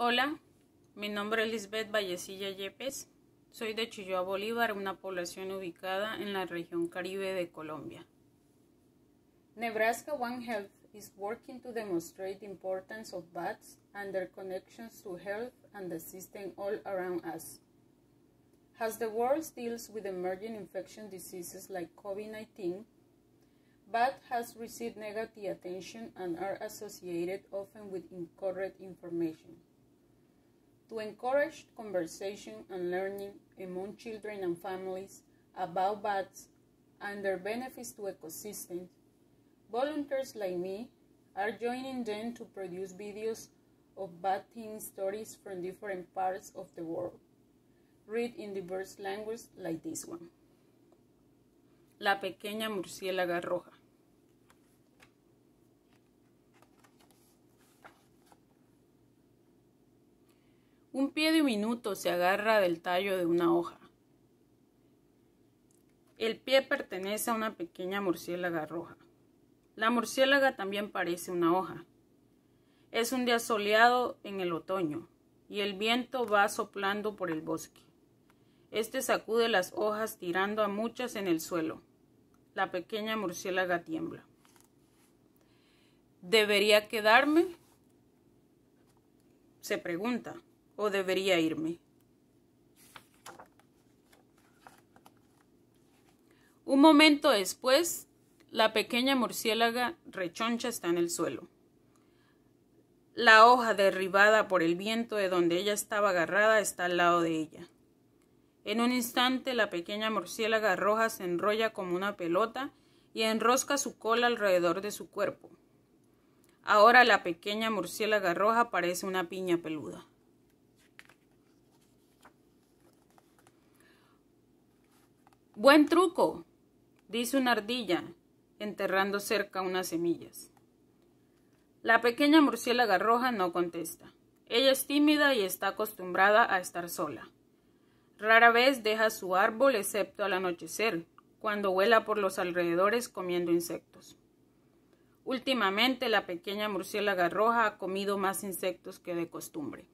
Hola, mi nombre es Elizabeth Vallecilla Yepes, soy de Chilloa Bolívar, una población ubicada en la región Caribe de Colombia. Nebraska One Health is working to demonstrate the importance of bats and their connections to health and the system all around us. As the world deals with emerging infectious diseases like COVID 19, bats has received negative attention and are associated often with incorrect information. To encourage conversation and learning among children and families about bats and their benefits to ecosystems, volunteers like me are joining them to produce videos of bat-themed stories from different parts of the world, read in diverse languages like this one. La Pequeña Murciélaga Roja. Un pie diminuto se agarra del tallo de una hoja. El pie pertenece a una pequeña murciélaga roja. La murciélaga también parece una hoja. Es un día soleado en el otoño y el viento va soplando por el bosque. Este sacude las hojas tirando a muchas en el suelo. La pequeña murciélaga tiembla. ¿Debería quedarme?, se pregunta. ¿O debería irme? Un momento después, la pequeña murciélaga rechoncha está en el suelo. La hoja derribada por el viento de donde ella estaba agarrada está al lado de ella. En un instante, la pequeña murciélaga roja se enrolla como una pelota y enrosca su cola alrededor de su cuerpo. Ahora la pequeña murciélaga roja parece una piña peluda. ¡Buen truco!, dice una ardilla, enterrando cerca unas semillas. La pequeña murciélaga roja no contesta. Ella es tímida y está acostumbrada a estar sola. Rara vez deja su árbol excepto al anochecer, cuando vuela por los alrededores comiendo insectos. Últimamente la pequeña murciélaga roja ha comido más insectos que de costumbre.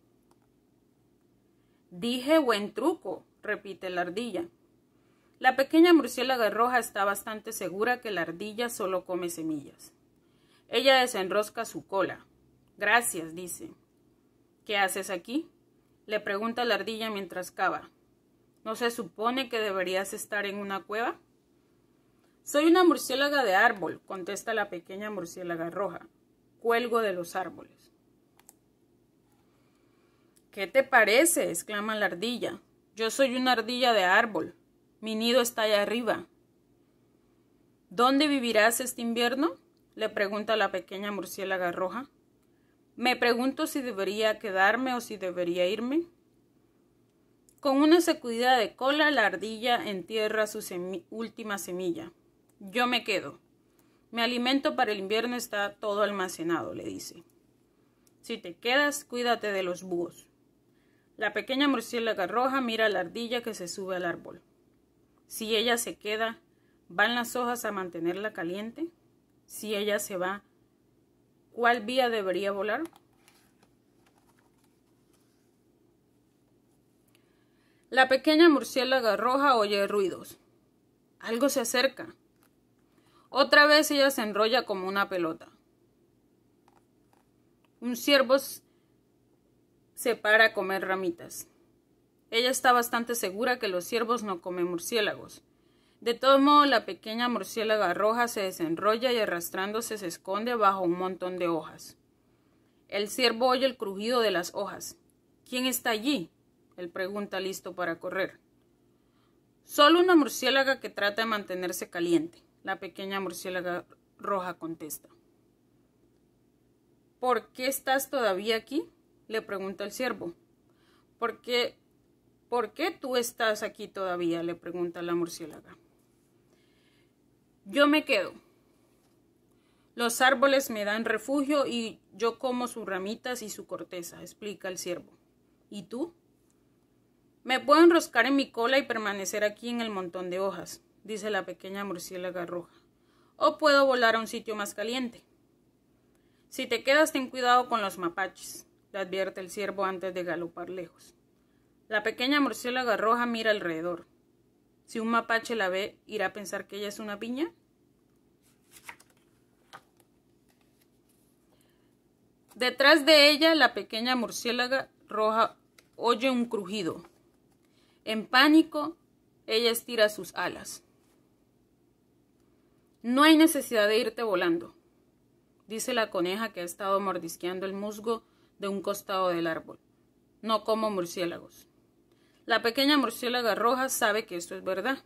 «Dije buen truco», repite la ardilla. La pequeña murciélaga roja está bastante segura que la ardilla solo come semillas. Ella desenrosca su cola. «Gracias», dice. «¿Qué haces aquí?», le pregunta la ardilla mientras cava. «¿No se supone que deberías estar en una cueva?». «Soy una murciélaga de árbol», contesta la pequeña murciélaga roja. «Cuelgo de los árboles». «¿Qué te parece?», exclama la ardilla. «Yo soy una ardilla de árbol. Mi nido está allá arriba». «¿Dónde vivirás este invierno?», le pregunta la pequeña murciélaga roja. «Me pregunto si debería quedarme o si debería irme». Con una sacudida de cola, la ardilla entierra su última semilla. «Yo me quedo. Mi alimento para el invierno está todo almacenado», le dice. «Si te quedas, cuídate de los búhos». La pequeña murciélaga roja mira a la ardilla que se sube al árbol. Si ella se queda, ¿van las hojas a mantenerla caliente? Si ella se va, ¿cuál vía debería volar? La pequeña murciélaga roja oye ruidos. Algo se acerca. Otra vez ella se enrolla como una pelota. Un ciervo se para a comer ramitas. Ella está bastante segura que los ciervos no comen murciélagos. De todo modo, la pequeña murciélaga roja se desenrolla y arrastrándose se esconde bajo un montón de hojas. El ciervo oye el crujido de las hojas. «¿Quién está allí?», él pregunta, listo para correr. «Solo una murciélaga que trata de mantenerse caliente», la pequeña murciélaga roja contesta. «¿Por qué estás todavía aquí?», le pregunta el ciervo. ¿Por qué tú estás aquí todavía?, le pregunta la murciélaga. «Yo me quedo. Los árboles me dan refugio y yo como sus ramitas y su corteza», explica el ciervo. «¿Y tú?». «Me puedo enroscar en mi cola y permanecer aquí en el montón de hojas», dice la pequeña murciélaga roja. «O puedo volar a un sitio más caliente». «Si te quedas, ten cuidado con los mapaches. le advierte el ciervo antes de galopar lejos. La pequeña murciélaga roja mira alrededor. Si un mapache la ve, ¿irá a pensar que ella es una piña? Detrás de ella, la pequeña murciélaga roja oye un crujido. En pánico, ella estira sus alas. No hay necesidad de irte volando, dice la coneja que ha estado mordisqueando el musgo de un costado del árbol. No como murciélagos. La pequeña murciélaga roja sabe que esto es verdad.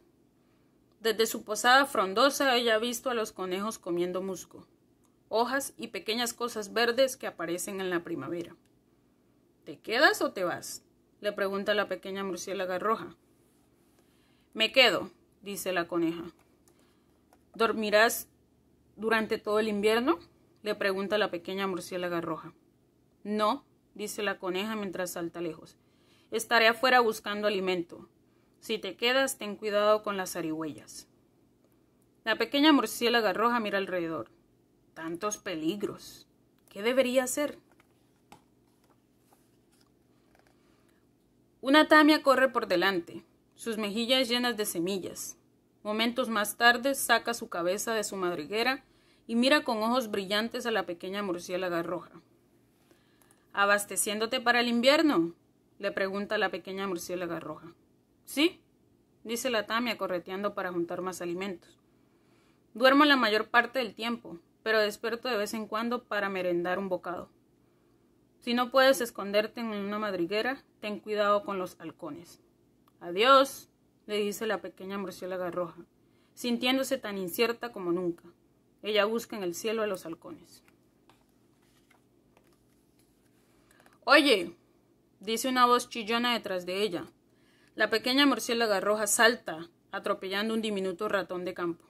Desde su posada frondosa ella ha visto a los conejos comiendo musgo, hojas y pequeñas cosas verdes que aparecen en la primavera. ¿Te quedas o te vas?, le pregunta la pequeña murciélaga roja. Me quedo, dice la coneja. ¿Dormirás durante todo el invierno?, le pregunta la pequeña murciélaga roja. No, dice la coneja mientras salta lejos. Estaré afuera buscando alimento. Si te quedas, ten cuidado con las zarigüeyas. La pequeña murciélaga roja mira alrededor. Tantos peligros. ¿Qué debería hacer? Una tamia corre por delante, sus mejillas llenas de semillas. Momentos más tarde saca su cabeza de su madriguera y mira con ojos brillantes a la pequeña murciélaga roja. ¿Abasteciéndote para el invierno?, le pregunta la pequeña murciélaga roja. Sí, dice la tamia correteando para juntar más alimentos. Duermo la mayor parte del tiempo, pero despierto de vez en cuando para merendar un bocado. Si no puedes esconderte en una madriguera, ten cuidado con los halcones. Adiós, le dice la pequeña murciélaga roja, sintiéndose tan incierta como nunca. Ella busca en el cielo a los halcones. Oye, dice una voz chillona detrás de ella. La pequeña murciélaga roja salta, atropellando un diminuto ratón de campo.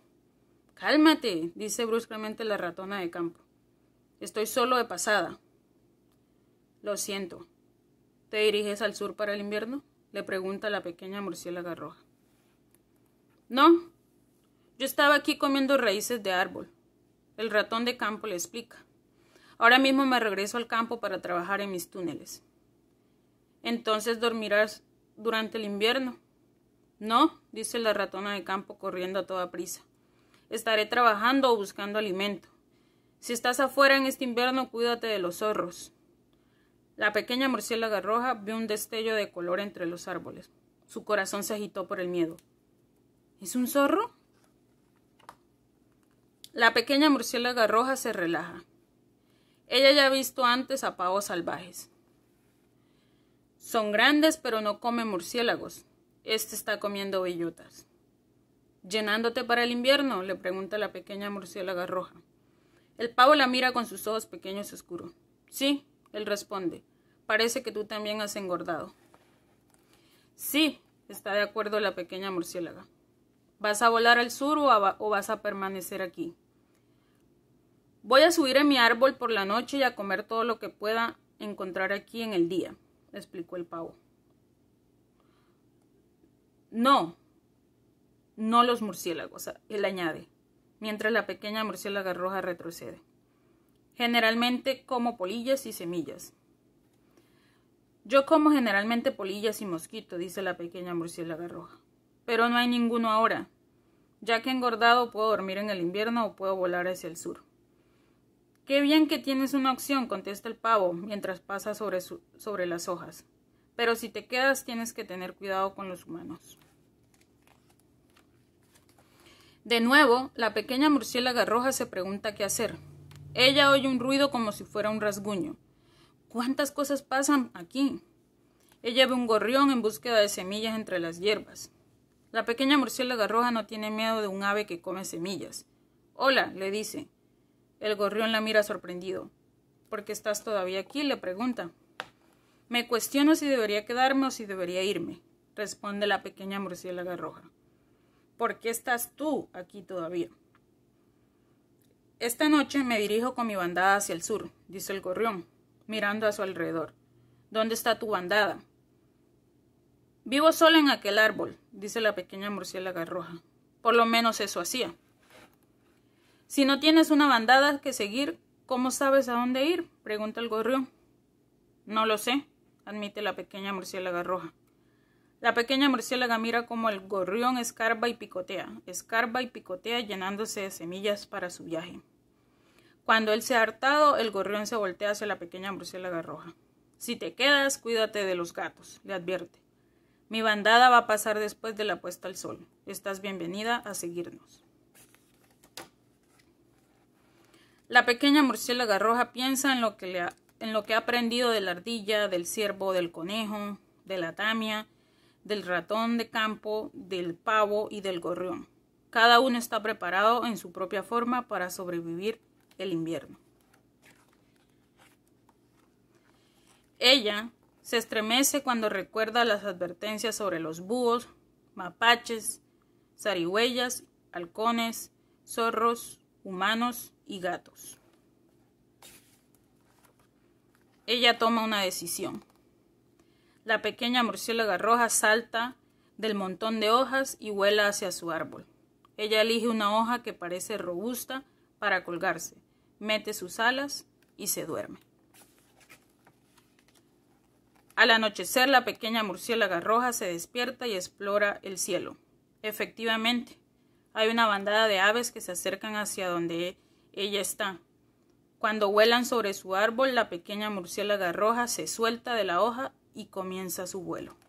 Cálmate, dice bruscamente la ratona de campo. Estoy solo de pasada. Lo siento. ¿Te diriges al sur para el invierno?, le pregunta la pequeña murciélaga roja. No, yo estaba aquí comiendo raíces de árbol, el ratón de campo le explica. Ahora mismo me regreso al campo para trabajar en mis túneles. Entonces dormirás durante el invierno. No, dice la ratona de campo corriendo a toda prisa. Estaré trabajando o buscando alimento. Si estás afuera en este invierno, cuídate de los zorros. La pequeña murciélaga roja vio un destello de color entre los árboles. Su corazón se agitó por el miedo. ¿Es un zorro? La pequeña murciélaga roja se relaja. Ella ya ha visto antes a pavos salvajes. Son grandes, pero no comen murciélagos. Este está comiendo bellotas. ¿Llenándote para el invierno?, le pregunta la pequeña murciélaga roja. El pavo la mira con sus ojos pequeños oscuros. Sí, él responde. Parece que tú también has engordado. Sí, está de acuerdo la pequeña murciélaga. ¿Vas a volar al sur o vas a permanecer aquí? Voy a subir a mi árbol por la noche y a comer todo lo que pueda encontrar aquí en el día, explicó el pavo. No los murciélagos, él añade, mientras la pequeña murciélaga roja retrocede. Generalmente como polillas y semillas. Yo como generalmente polillas y mosquito, dice la pequeña murciélaga roja. Pero no hay ninguno ahora. Ya que he engordado, puedo dormir en el invierno o puedo volar hacia el sur. Qué bien que tienes una opción, contesta el pavo mientras pasa sobre las hojas. Pero si te quedas, tienes que tener cuidado con los humanos. De nuevo, la pequeña murciélaga roja se pregunta qué hacer. Ella oye un ruido como si fuera un rasguño. ¿Cuántas cosas pasan aquí? Ella ve un gorrión en búsqueda de semillas entre las hierbas. La pequeña murciélaga roja no tiene miedo de un ave que come semillas. Hola, le dice. El gorrión la mira sorprendido. ¿Por qué estás todavía aquí?, le pregunta. Me cuestiono si debería quedarme o si debería irme, responde la pequeña murciélaga roja. ¿Por qué estás tú aquí todavía? Esta noche me dirijo con mi bandada hacia el sur, dice el gorrión, mirando a su alrededor. ¿Dónde está tu bandada? Vivo sola en aquel árbol, dice la pequeña murciélaga roja. Por lo menos eso hacía. Si no tienes una bandada que seguir, ¿cómo sabes a dónde ir?, pregunta el gorrión. No lo sé, admite la pequeña murciélaga roja. La pequeña murciélaga mira cómo el gorrión escarba y picotea llenándose de semillas para su viaje. Cuando él se ha hartado, el gorrión se voltea hacia la pequeña murciélaga roja. Si te quedas, cuídate de los gatos, le advierte. Mi bandada va a pasar después de la puesta al sol. Estás bienvenida a seguirnos. La pequeña murciélaga roja piensa en lo que ha aprendido de la ardilla, del ciervo, del conejo, de la tamia, del ratón de campo, del pavo y del gorrión. Cada uno está preparado en su propia forma para sobrevivir el invierno. Ella se estremece cuando recuerda las advertencias sobre los búhos, mapaches, zarigüeyas, halcones, zorros, humanos y gatos. Ella toma una decisión. La pequeña murciélaga roja salta del montón de hojas y vuela hacia su árbol. Ella elige una hoja que parece robusta para colgarse, mete sus alas y se duerme. Al anochecer, la pequeña murciélaga roja se despierta y explora el cielo. Efectivamente, hay una bandada de aves que se acercan hacia donde ella está. Cuando vuelan sobre su árbol, la pequeña murciélaga roja se suelta de la hoja y comienza su vuelo.